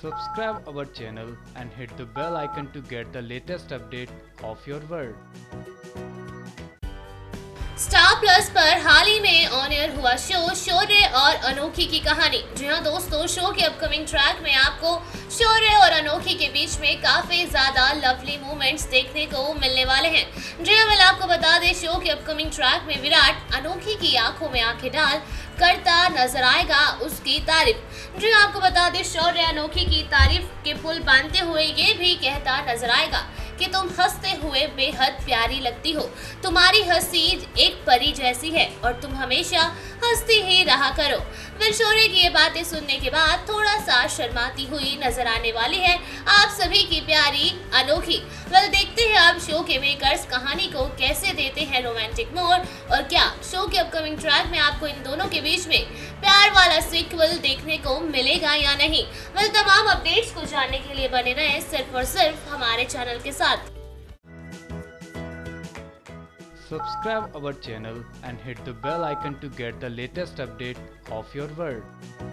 Subscribe our channel and hit the bell icon to get the latest update of your world. Star Plus पर हाल ही में on air हुआ show शौर्य और अनोखी की कहानी। जी हाँ दोस्तों, शो के अपकमिंग ट्रैक में आपको शौर्य और अनोखी के बीच में काफ़ी ज़्यादा लवली मोमेंट्स देखने को मिलने वाले हैं। जी हाँ, मैं आपको बता दें, शो के अपकमिंग ट्रैक में विराट अनोखी की आंखों में आंखें डाल करता नजर आएगा उसकी तारीफ। जी आपको बता दें, शौर्य अनोखी की तारीफ के पुल बांधते हुए ये भी कहता नजर आएगा कि तुम हंसते हुए बेहद प्यारी लगती हो, तुम्हारी हंसी एक परी जैसी है और तुम हमेशा हंसती ही रहा करो। फिर शौर्य की ये बातें सुनने के बाद थोड़ा सा शर्माती हुई नजर आने वाली है आप सभी की प्यारी अनोखी। वेल, देखते हैं आप शो के मेकर्स कहानी को कैसे देते हैं रोमांटिक मोड़ और क्या शो के अपकमिंग ट्रैक में आपको इन दोनों के बीच में प्यार वाला सीक्वल देखने को मिलेगा या नहीं। वेल, तमाम अपडेट्स को जानने के लिए बने रहें सिर्फ और सिर्फ हमारे चैनल के साथ। Subscribe our channel and hit the bell icon to get the latest update of your world.